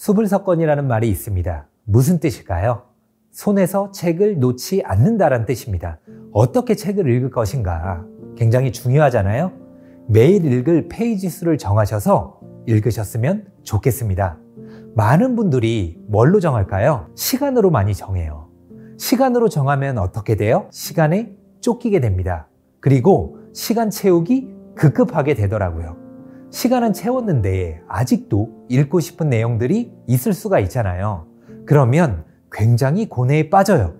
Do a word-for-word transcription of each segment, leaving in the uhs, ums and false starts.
수불서권이라는 말이 있습니다. 무슨 뜻일까요? 손에서 책을 놓지 않는다라는 뜻입니다. 어떻게 책을 읽을 것인가? 굉장히 중요하잖아요. 매일 읽을 페이지 수를 정하셔서 읽으셨으면 좋겠습니다. 많은 분들이 뭘로 정할까요? 시간으로 많이 정해요. 시간으로 정하면 어떻게 돼요? 시간에 쫓기게 됩니다. 그리고 시간 채우기 급급하게 되더라고요. 시간은 채웠는데 아직도 읽고 싶은 내용들이 있을 수가 있잖아요. 그러면 굉장히 고뇌에 빠져요.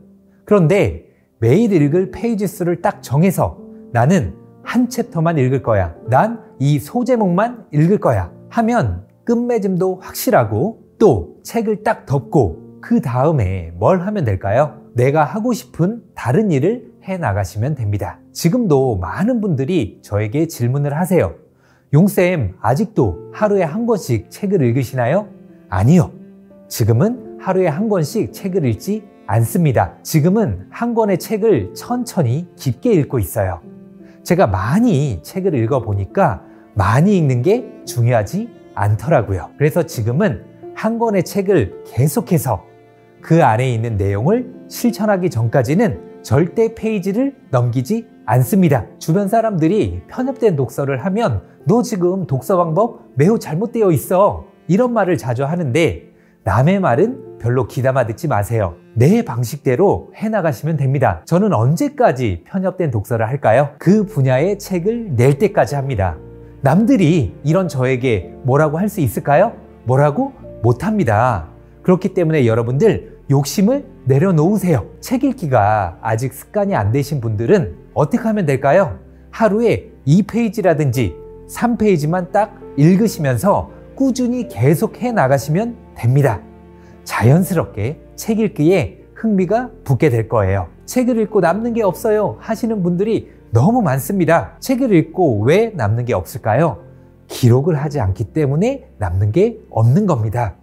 그런데 매일 읽을 페이지 수를 딱 정해서 나는 한 챕터만 읽을 거야. 난 이 소제목만 읽을 거야. 하면 끝맺음도 확실하고 또 책을 딱 덮고 그 다음에 뭘 하면 될까요? 내가 하고 싶은 다른 일을 해나가시면 됩니다. 지금도 많은 분들이 저에게 질문을 하세요. 용쌤, 아직도 하루에 한 권씩 책을 읽으시나요? 아니요. 지금은 하루에 한 권씩 책을 읽지 않습니다. 지금은 한 권의 책을 천천히 깊게 읽고 있어요. 제가 많이 책을 읽어보니까 많이 읽는 게 중요하지 않더라고요. 그래서 지금은 한 권의 책을 계속해서 그 안에 있는 내용을 실천하기 전까지는 절대 페이지를 넘기지 않습니다. 주변 사람들이 편협된 독서를 하면 너 지금 독서 방법 매우 잘못되어 있어. 이런 말을 자주 하는데 남의 말은 별로 귀담아 듣지 마세요. 내 방식대로 해나가시면 됩니다. 저는 언제까지 편협된 독서를 할까요? 그 분야의 책을 낼 때까지 합니다. 남들이 이런 저에게 뭐라고 할 수 있을까요? 뭐라고 못합니다. 그렇기 때문에 여러분들 욕심을 내려놓으세요. 책 읽기가 아직 습관이 안 되신 분들은 어떻게 하면 될까요? 하루에 이 페이지라든지 삼 페이지만 딱 읽으시면서 꾸준히 계속 해나가시면 됩니다. 자연스럽게 책 읽기에 흥미가 붙게 될 거예요. 책을 읽고 남는 게 없어요 하시는 분들이 너무 많습니다. 책을 읽고 왜 남는 게 없을까요? 기록을 하지 않기 때문에 남는 게 없는 겁니다.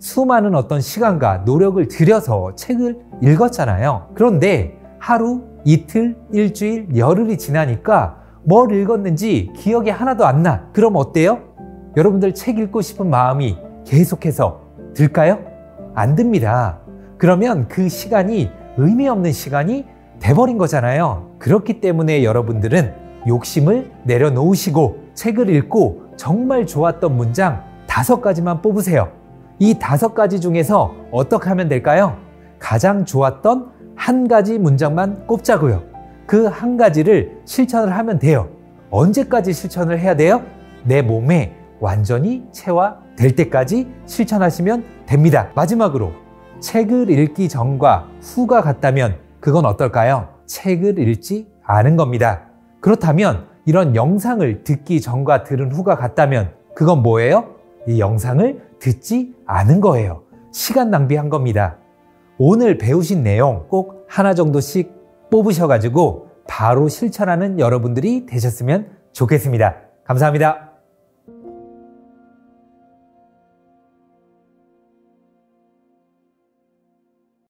수많은 어떤 시간과 노력을 들여서 책을 읽었잖아요. 그런데 하루, 이틀, 일주일, 열흘이 지나니까 뭘 읽었는지 기억이 하나도 안 나. 그럼 어때요? 여러분들 책 읽고 싶은 마음이 계속해서 들까요? 안 듭니다. 그러면 그 시간이 의미 없는 시간이 돼버린 거잖아요. 그렇기 때문에 여러분들은 욕심을 내려놓으시고 책을 읽고 정말 좋았던 문장 다섯 가지만 뽑으세요. 이 다섯 가지 중에서 어떻게 하면 될까요? 가장 좋았던 한 가지 문장만 꼽자고요. 그 한 가지를 실천을 하면 돼요. 언제까지 실천을 해야 돼요? 내 몸에 완전히 체화될 때까지 실천하시면 됩니다. 마지막으로 책을 읽기 전과 후가 같다면 그건 어떨까요? 책을 읽지 않은 겁니다. 그렇다면 이런 영상을 듣기 전과 들은 후가 같다면 그건 뭐예요? 이 영상을 듣지 않은 거예요. 시간 낭비한 겁니다. 오늘 배우신 내용 꼭 하나 정도씩 뽑으셔가지고 바로 실천하는 여러분들이 되셨으면 좋겠습니다. 감사합니다.